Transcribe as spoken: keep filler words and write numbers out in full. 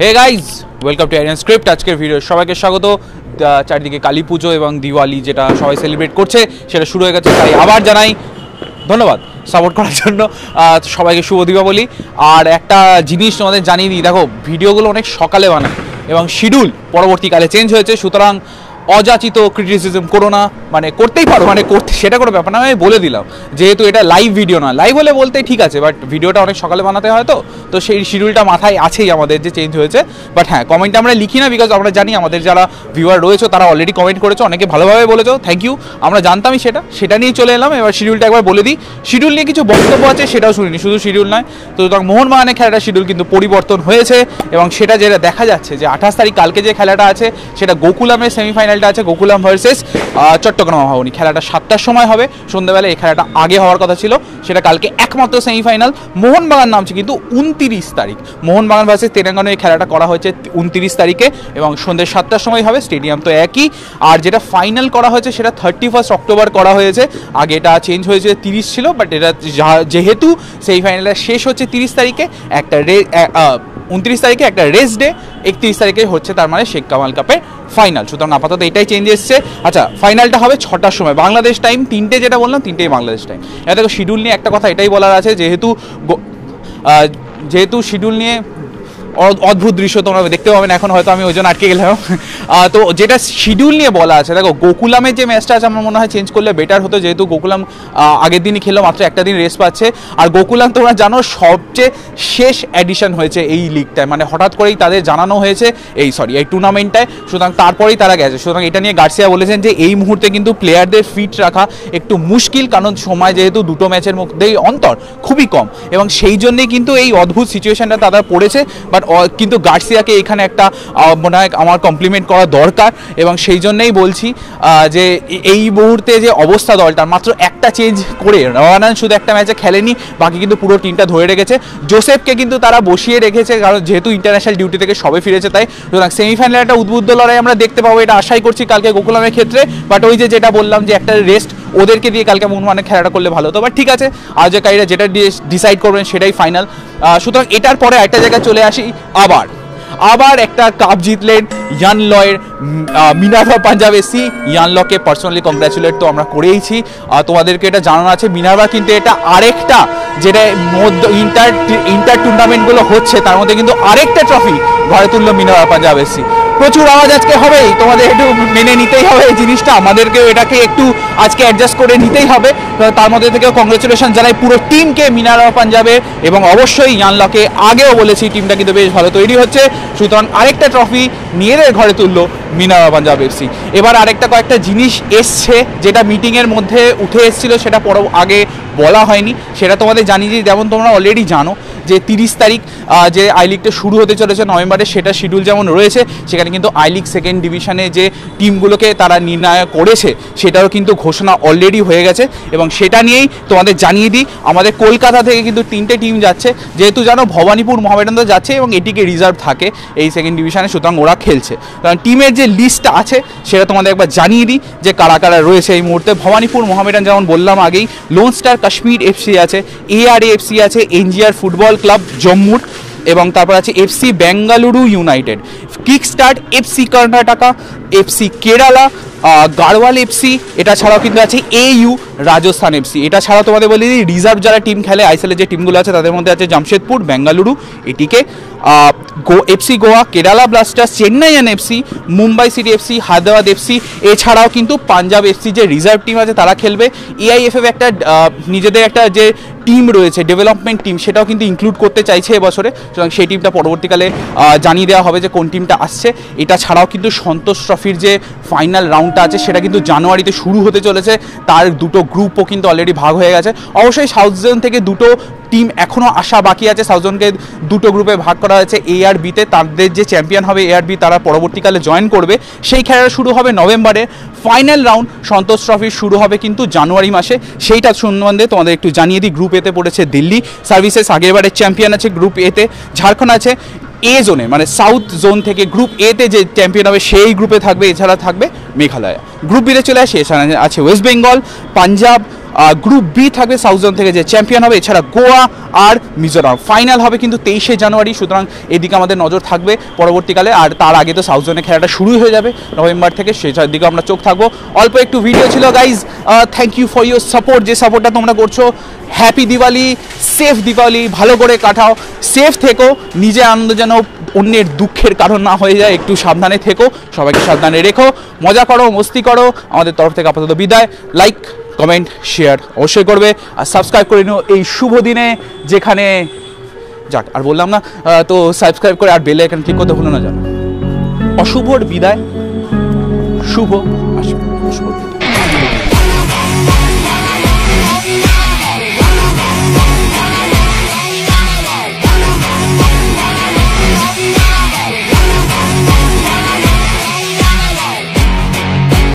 Hey guys welcome to Aryan script आजकेर video सबाइके स्वागत। चारिदिके काली पुजो एवं दिवाली जेटा सबाई सेलिब्रेट करछे सेटा शुरू हये गेछे, ताई आबार जानाई धन्यवाद सपोर्ट करार जोन्नो। सबाइके शुभ दीपावली। और एकटा जिनिस तोमादेर जानिये दिई, देखो भिडियोगुलो अनेक सकाले बानाई एवं शिड्यूल परवर्तीकाले चेंज हयेछे, सुतरां अजाचित क्रिटिसिजम करो ना, माने करतेई पारो, माने करते सेटा कोनो ब्यापार ना। आमि बोले दिलाम जेहेतु एटा लाइव भिडियो ना, लाइव होले बोलते ठीक आछे, बाट भिडियोटा अनेक सकाले बानाते हय तो तो सेई शिड्यूलटा माथाय आछेई आमादेर जे चेंज हयेछे। बाट हाँ कमेंट आमरा लिखी ना, बिकज आमरा जानी आमादेर जारा भिउयार रयेछो तारा अलरेडी कमेंट करेछो, अनेके भालोभाबे बोलेछो, थैंक यू। आमरा जानतामई सेटा सेटा निये चले एलाम। एबार शिड्यूलटा एकबार बोले दिई, शिड्यूल निये किछु बक्तव्य आछे सेटाओ शुनिनी, शुधु शिड्यूल नय तो तखन मोहनबागानेर खेलाटा शिड्यूल किन्तु परिवर्तन हयेछे एबं सेटा जेटा देखा जाच्छे जे अठाश तारिख कालके जे खेलाटा आछे सेटा गोकुलामेर सेमिफाइनाल गोकुलम वर्सेस चट्टग्राम हाउनी, खेलाटा सातटार समय होबे सन्ध्याबेला, एई खेलाटा आगे होवार कथा छिलो, सेटा कालके एकमात्र सेमिफाइनल मोहनबागान नामछे किन्तु उनतीस तारिख मोहनबागान वर्सेस तेलेंगाना, एई खेलाटा करा होयेछे उनतीस तारिखे एबं सन्ध्या सातटार समय होबे, स्टेडियाम तो एकई। आर जेटा फाइनल करा होयेछे सेटा इकतीस अक्टोबर करा होयेछे, आगे एटा चेंज होयेछे तीस छिलो, बाट एटा जेहेतु सेमिफाइनल शेष होच्छे तीस तारिखे, एकटा उनतीस तारिखे एक रेस डे, इकतीस तारिखे होच्छे तार माने शेख कामाल कपे फाइनल, सुतरां आपातत एटाई चेंज एसेছে। আচ্ছা ফাইনালটা হবে ছটার সময় বাংলাদেশ টাইম, তিনটে যেটা বললাম তিনটেই বাংলাদেশ টাইম। এটা দেখো শিডিউল নিয়ে একটা কথা এটাই বলার আছে, যেহেতু যেহেতু শিডিউল নিয়ে অদ্ভুত দৃশ্য তোমরা দেখতে পাবেন এখন, হয়তো আমি ওই জন্য আটকে গেলাম। তো যেটা শিডিউল নিয়ে বলা আছে, দেখো গোকুলামের যে ম্যাচটা আছে আমার মনে হয় চেঞ্জ করলে বেটার হতো, যেহেতু গোকুলাম আগের দিনই খেললো, মাত্র একটা দিন রেস্ট পাচ্ছে। আর গোকুলাম তোমরা জানো সবচেয়ে শেষ অ্যাডিশন হয়েছে এই লিগটায়, মানে হঠাৎ করেই তাদের জানানো হয়েছে এই সরি এই টুর্নামেন্টটায়, সুতরাং তারপরেই তারা গেছে। সুতরাং এটা নিয়ে গার্সিয়া বলেছেন যে এই মুহূর্তে কিন্তু প্লেয়ারদের ফিট রাখা একটু মুশকিল, কারণ সময় যেহেতু দুটো ম্যাচের মধ্যেই অন্তর খুবই কম, এবং সেই জন্যেই কিন্তু এই অদ্ভুত সিচুয়েশানটা তারা পড়েছে। বাট কিন্তু গার্সিয়াকে এখানে একটা মনে হয় আমার কমপ্লিমেন্ট করা দরকার, এবং সেই জন্যেই বলছি যে এই মুহূর্তে যে অবস্থা দলটার, মাত্র একটা চেঞ্জ করে রওয়ানান শুধু একটা ম্যাচে খেলেনি, বাকি কিন্তু পুরো টিমটা ধরে রেখেছে। জোসেফকে কিন্তু তারা বসিয়ে রেখেছে, কারণ যেহেতু ইন্টারন্যাশনাল ডিউটি থেকে সবে ফিরেছে, তাই সুতরাং সেমিফাইনালে একটা উদ্বুদ্ধ লড়াই আমরা দেখতে পাবো, এটা আশাই করছি কালকে গোকুলামের ক্ষেত্রে। বাট ওই যে যেটা বললাম যে একটা রেস্ট ওদেরকে দিয়ে কালকে মোহনবাগানের খেলাটা করলে ভালো হতো, বাট ঠিক আছে আয়োজকরা যেটা ডিসাইড করবেন সেটাই ফাইনাল। সুতরাং এটার পরে একটা জায়গায় চলে আসি, আবার আবার একটা কাপ জিতলেন ইয়ান লয়ের মিনার্ভা পাঞ্জাব এসি। ইয়ান লকে পার্সোনালি কংগ্রাচুলেট তো আমরা করেইছি, তোমাদেরকে এটা জানানো আছে। মিনার্ভা কিন্তু এটা আরেকটা যেটা মধ্যে ইন্টার ইন্টার টুর্নামেন্টগুলো হচ্ছে তার মধ্যে কিন্তু আরেকটা ট্রফি ঘরে তুললো মিনার্ভা পাঞ্জাব এসি। প্রচুর আওয়াজ আজকে হবেই, তোমাদের একটু মেনে নিতেই হবে এই জিনিসটা, আমাদেরকেও এটাকে একটু আজকে অ্যাডজাস্ট করে নিতেই হবে। তার মধ্যে থেকেও কংগ্রেচুলেশন জানাই পুরো টিমকে মিনার্ভা পাঞ্জাবে, এবং অবশ্যই ইয়ান লকে আগেও বলেছি টিমটা কিন্তু বেশ ভালো তৈরি হচ্ছে, সুতরাং আরেকটা ট্রফি নিজেদের ঘরে তুললো মিনার্ভা পাঞ্জাব এফসি। এবার আরেকটা কয়েকটা জিনিস এসছে যেটা মিটিংয়ের মধ্যে উঠে এসেছিলো, সেটা পরে আগে বলা হয়নি, সেটা তোমাদের জানিয়ে দিই। যেমন তোমরা অলরেডি জানো যে তিরিশ তারিখ যে আই লিগটা শুরু হতে চলেছে নভেম্বরে, সেটা শিডিউল যেমন রয়েছে, সেখানে কিন্তু আই লিগ সেকেন্ড ডিভিশনে যে টিমগুলোকে তারা নির্ণয় করেছে সেটারও কিন্তু ঘোষণা অলরেডি হয়ে গেছে, এবং সেটা নিয়েই তোমাদের জানিয়ে দিই। আমাদের কলকাতা থেকে কিন্তু তিনটে টিম যাচ্ছে, যেহেতু জানো ভবানীপুর মোহামেডান তো যাচ্ছে এবং এটিকে রিজার্ভ থাকে এই সেকেন্ড ডিভিশনে, সুতরাং ওরা খেলছে। কারণ টিমের যে লিস্টটা আছে সেটা তোমাদের একবার জানিয়ে দিই যে কারা কারা রয়েছে এই মুহূর্তে। ভবানীপুর মোহামেডান যেমন বললাম আগেই, লোন স্টার কাশ্মীর এফসি আছে, এআরএ এফসি আছে, এনজিআর ফুটবল ক্লাব জম্মুর, এবং তারপর আছে FC Bengaluru United, Kickstart FC Karnataka, FC Kerala, Garhwal FC, এটা ছাড়াও কিন্তু আছে এইউ রাজস্থান এফসি। এটা ছাড়া তোমাদের বলি রিজার্ভ যারা টিম খেলে আইসিএলের যে টিমগুলো আছে তাদের মধ্যে আছে Jamshedpur, Bengaluru, ATK go FC Goa, Kerala Blasters, Chennaiyin FC, Mumbai city FC, Hyderabad FC. এছাড়াও কিন্তু পাঞ্জাব এফসি যে রিজার্ভ টিম আছে তারা খেলবে। এআইএফএফ একটা নিজেদের একটা যে টিম রয়েছে ডেভেলপমেন্ট টিম, সেটাও কিন্তু ইনক্লুড করতে চাইছে এবছরে, সুতরাং সেই টিমটা পরবর্তীকালে জানিয়ে দেওয়া হবে যে কোন টিমটা আসছে। এটা ছাড়াও কিন্তু সন্তোষ ট্রফির যে ফাইনাল রাউন্ডটা আছে সেটা কিন্তু জানুয়ারিতে শুরু হতে চলেছে, তার দুটো গ্রুপও কিন্তু অলরেডি ভাগ হয়ে গেছে। অবশ্যই সাউথ জোন থেকে দুটো টিম এখনও আসা বাকি আছে, সাউথ জোনকে দুটো গ্রুপে ভাগ করা হয়েছে এ আর বিতে, তাদের যে চ্যাম্পিয়ন হবে এ আর বি তারা পরবর্তীকালে জয়েন করবে, সেই খেলা শুরু হবে নভেম্বরে। ফাইনাল রাউন্ড সন্তোষ ট্রফি শুরু হবে কিন্তু জানুয়ারি মাসে, সেইটা সম্বন্ধে তোমাদের একটু জানিয়ে দিই। গ্রুপ এতে পড়েছে দিল্লি সার্ভিসেস, আগেরবারের চ্যাম্পিয়ন আছে, গ্রুপ এতে ঝাড়খণ্ড আছে এ জোনে, মানে সাউথ জোন থেকে গ্রুপ এতে যে চ্যাম্পিয়ন হবে সেই গ্রুপে থাকবে, এছাড়া থাকবে মেঘালয়। গ্রুপ বিতে চলে আসে, এছাড়া আছে West Bengal, Punjab, group B थाकবে साउथजोन থেকে যে চ্যাম্পিয়ন হবে এছাড়া গোয়া আর মিজোরাম ফাইনাল হবে কিন্তু তেইশে জানুয়ারি সুতরাং এদিকে আমাদের নজর থাকবে পরবর্তীকালে আর তার আগে তো সাউথজোনে খেলাটা শুরু হয়ে যাবে নভেম্বর থেকে সেটার দিকে আমরা চোখ থাকবো অল্প একটু ভিডিও ছিল guys thank you for your support যে সাপোর্টটা তোমরা করছো হ্যাপি দিওয়ালি সেফ দিওয়ালি ভালো করে কাটাও সেফ থেকো নিজে আনন্দ যেন অন্যের দুঃখের কারণ না হয়ে যায় একটু সাবধানে থেকো সবাইকে সাবধানে রেখো মজা করো মস্তি করো আমাদের তরফ থেকে আপাতত বিদায় লাইক कमेंट शेयर अवश्य करबे और सबसक्राइब करे निओ एई शुभ दिने जेखाने जाक आर बोललाम ना तो सबसक्राइब करे आर बेल आइकन क्लिक करते भुलो ना जानो अशुभर बिदाय शुभ आशा शुभ।